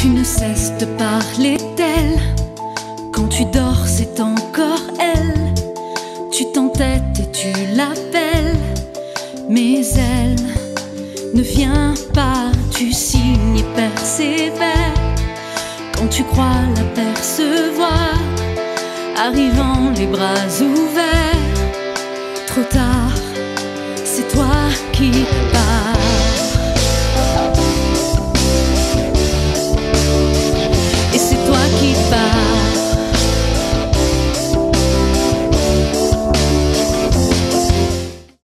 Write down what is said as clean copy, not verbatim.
Tu ne cesses de parler d'elle. Quand tu dors, c'est encore elle. Tu t'entêtes et tu l'appelles, mais elle ne vient pas. Tu signes et persévères. Quand tu crois l'apercevoir arrivant les bras ouverts, trop tard, c'est toi qui pars.